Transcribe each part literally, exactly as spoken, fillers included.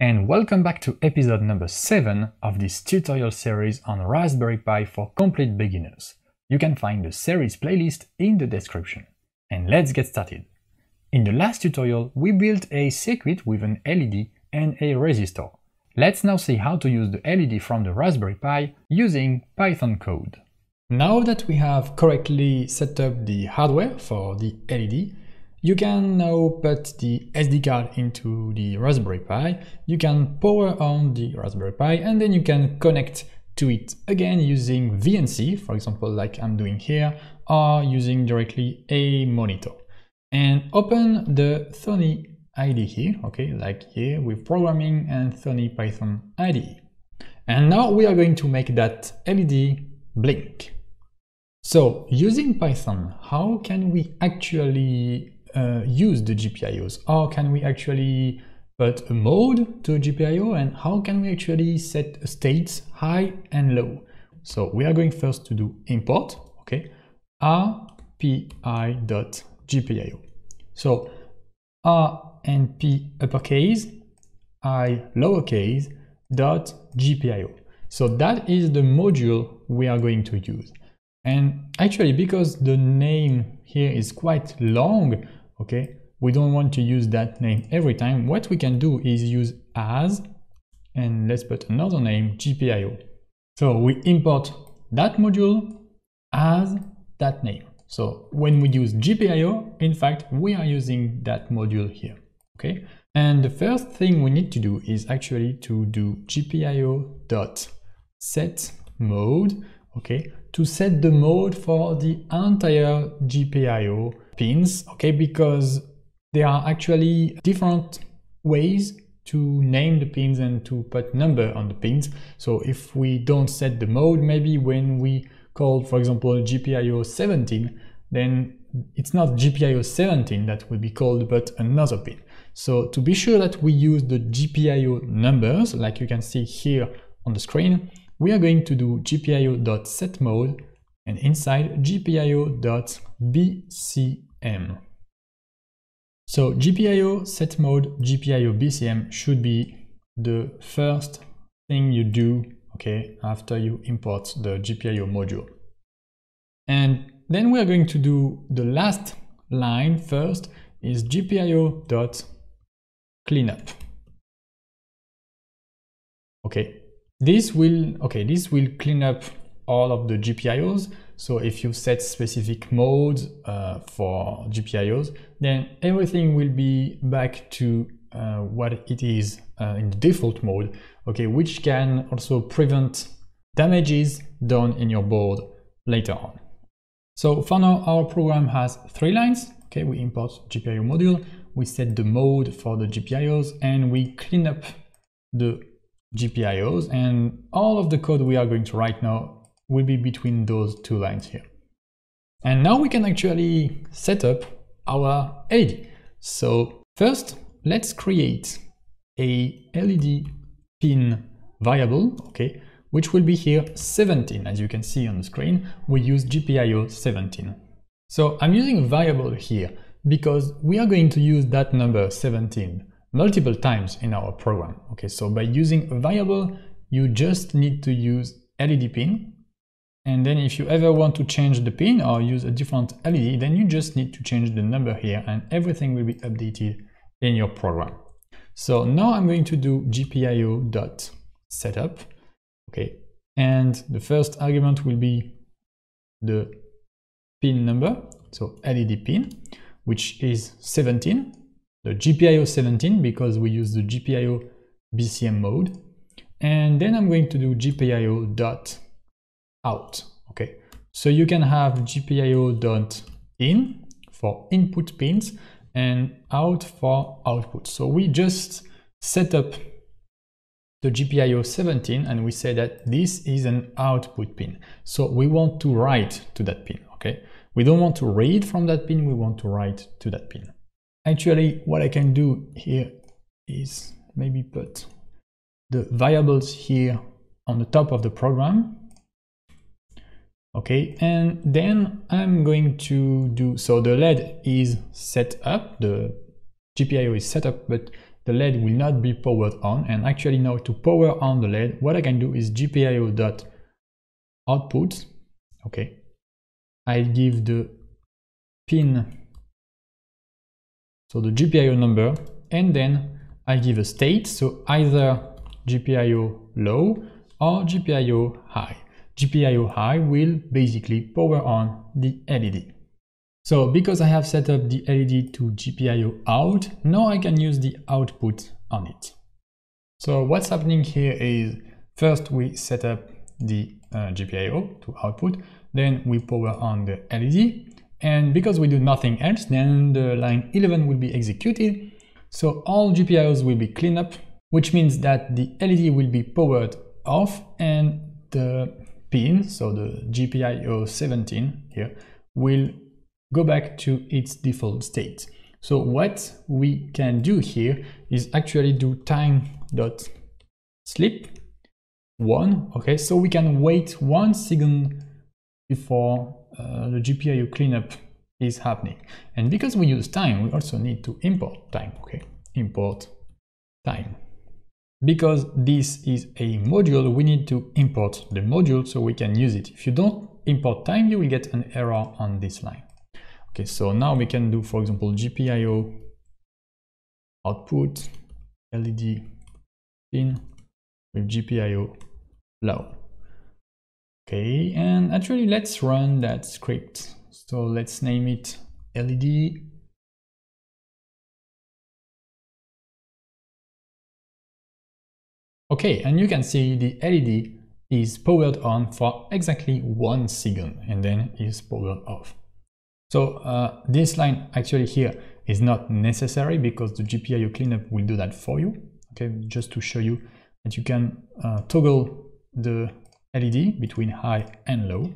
And welcome back to episode number seven of this tutorial series on Raspberry Pi for complete beginners. You can find the series playlist in the description. And let's get started. In the last tutorial, we built a circuit with an L E D and a resistor. Let's now see how to use the L E D from the Raspberry Pi using Python code. Now that we have correctly set up the hardware for the L E D, you can now put the S D card into the Raspberry Pi, you can power on the Raspberry Pi, and then you can connect to it again using V N C, for example, like I'm doing here, or using directly a monitor. And open the Thonny I D E, okay, like here with programming and Thonny Python I D E. And now we are going to make that L E D blink. So, using Python, how can we actually Uh, use the G P I Os? Or can we actually put a mode to a G P I O, and how can we actually set states high and low? So we are going first to do import, okay, R P i dot G P I O. So R and P uppercase, I lowercase, dot G P I O. So that is the module we are going to use. And actually, because the name here is quite long, okay, we don't want to use that name every time. What we can do is use as, and let's put another name, G P I O. So we import that module as that name. So when we use G P I O, in fact, we are using that module here, okay? And the first thing we need to do is actually to do G P I O dot set mode, okay, to set the mode for the entire G P I O pins, okay, because there are actually different ways to name the pins and to put number on the pins. So if we don't set the mode, maybe when we call, for example, G P I O seventeen, then it's not G P I O seventeen that will be called, but another pin. So to be sure that we use the G P I O numbers, like you can see here on the screen, we are going to do G P I O dot set mode and inside G P I O dot B C M. So G P I O set mode G P I O B C M should be the first thing you do, okay, after you import the G P I O module. And then we are going to do the last line first is G P I O dot cleanup. Okay. This will, okay, this will clean up all of the G P I Os. So if you set specific modes uh, for G P I Os, then everything will be back to uh, what it is uh, in the default mode, okay, which can also prevent damages done in your board later on. So for now, our program has three lines. Okay, we import G P I O module, we set the mode for the G P I Os, and we clean up the G P I Os, and all of the code we are going to write now will be between those two lines here. And now we can actually set up our L E D. So first, let's create a L E D pin variable, okay, which will be here seventeen, as you can see on the screen. We use G P I O seventeen. So I'm using a variable here because we are going to use that number seventeen multiple times in our program. Okay, so by using a variable, you just need to use L E D pin. And then if you ever want to change the pin or use a different L E D, then you just need to change the number here and everything will be updated in your program. So now I'm going to do G P I O dot setup. Okay, and the first argument will be the pin number, so L E D pin, which is seventeen. The G P I O seventeen because we use the G P I O B C M mode, and then I'm going to do G P I O dot out. Okay, so you can have G P I O dot in for input pins and out for output. So we just set up the G P I O seventeen and we say that this is an output pin. So we want to write to that pin. Okay, we don't want to read from that pin, we want to write to that pin. Actually, what I can do here is maybe put the variables here on the top of the program. Okay, and then I'm going to do, so the L E D is set up, the G P I O is set up, but the L E D will not be powered on. And actually now to power on the L E D, what I can do is G P I O dot outputs. Okay, I give the pin, so the G P I O number, and then I give a state, so either G P I O low or G P I O high. G P I O high will basically power on the L E D. So because I have set up the L E D to G P I O out, now I can use the output on it. So what's happening here is, first we set up the uh, G P I O to output, then we power on the L E D, and because we do nothing else, then the line eleven will be executed. So all G P I Os will be cleaned up, which means that the L E D will be powered off and the pin, so the G P I O seventeen here, will go back to its default state. So what we can do here is actually do time.sleep one. Okay, so we can wait one second before uh, the G P I O cleanup is happening. And because we use time, we also need to import time. Okay, import time. Because this is a module, we need to import the module so we can use it. If you don't import time, you will get an error on this line. Okay, so now we can do, for example, G P I O output L E D pin with G P I O low. Okay, and actually let's run that script. So let's name it L E D. Okay, and you can see the L E D is powered on for exactly one second and then is powered off. So uh, this line actually here is not necessary because the G P I O cleanup will do that for you. Okay, just to show you that you can uh, toggle the L E D between high and low.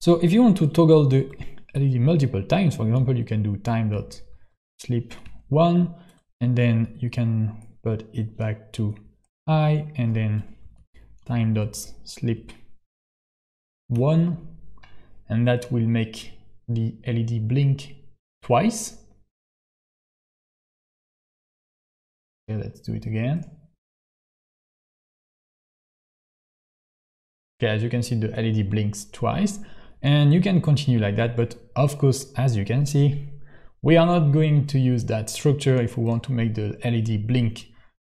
So if you want to toggle the L E D multiple times, for example, you can do time.sleep one, and then you can put it back to high, and then time.sleep one, and that will make the L E D blink twice. Okay, let's do it again. Okay, as you can see, the L E D blinks twice, and you can continue like that. But of course, as you can see, we are not going to use that structure if we want to make the L E D blink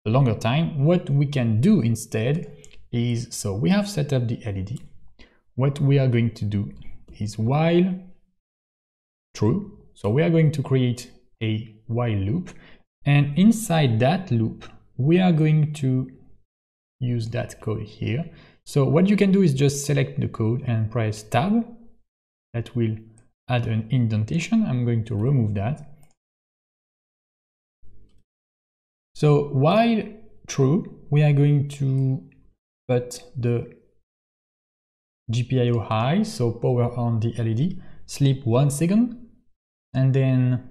a longer time. What we can do instead is, so we have set up the L E D. What we are going to do is while true. So we are going to create a while loop, and inside that loop, we are going to use that code here. So what you can do is just select the code and press tab. That will add an indentation. I'm going to remove that. So while true, we are going to put the G P I O high, so power on the L E D, sleep one second, and then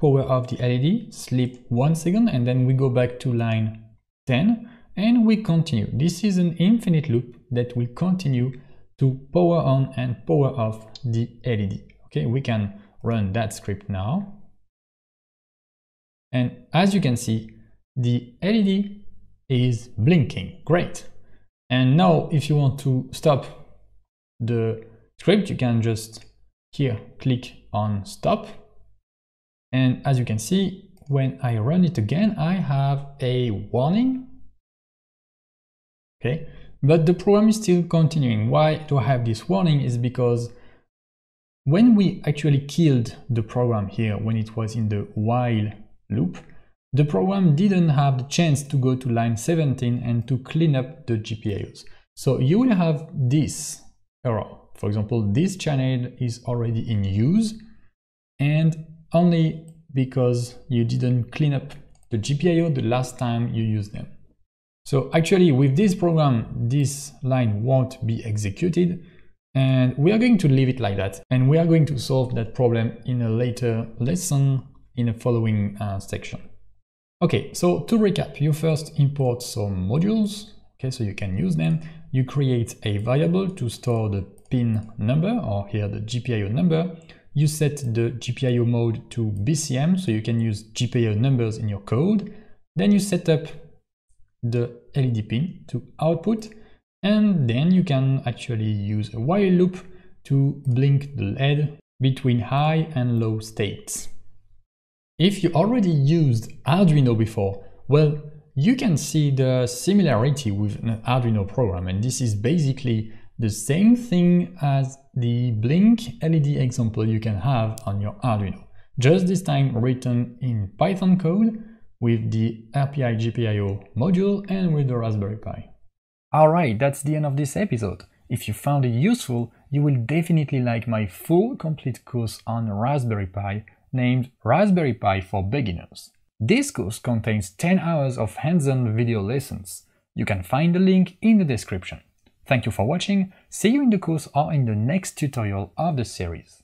power off the L E D, sleep one second, and then we go back to line ten, and we continue. This is an infinite loop that will continue to power on and power off the L E D. Okay, we can run that script now. And as you can see, the L E D is blinking. Great. And now if you want to stop the script, you can just here click on stop. And as you can see, when I run it again, I have a warning. Okay, but the program is still continuing. Why do I have this warning? Is because when we actually killed the program here, when it was in the while loop, the program didn't have the chance to go to line seventeen and to clean up the G P I Os. So you will have this error. For example, this channel is already in use, and only because you didn't clean up the G P I O the last time you used them. So actually with this program, this line won't be executed, and we are going to leave it like that, and we are going to solve that problem in a later lesson, in the following uh, section. Okay, so to recap, you first import some modules, okay, so you can use them. You create a variable to store the pin number, or here the G P I O number. You set the G P I O mode to B C M, so you can use G P I O numbers in your code. Then you set up the L E D pin to output, and then you can actually use a while loop to blink the L E D between high and low states. If you already used Arduino before, well, you can see the similarity with an Arduino program, and this is basically the same thing as the blink L E D example you can have on your Arduino, just this time written in Python code with the R P i G P I O module and with the Raspberry Pi. Alright, that's the end of this episode. If you found it useful, you will definitely like my full complete course on Raspberry Pi named Raspberry Pi for Beginners. This course contains ten hours of hands-on video lessons. You can find the link in the description. Thank you for watching, see you in the course or in the next tutorial of the series.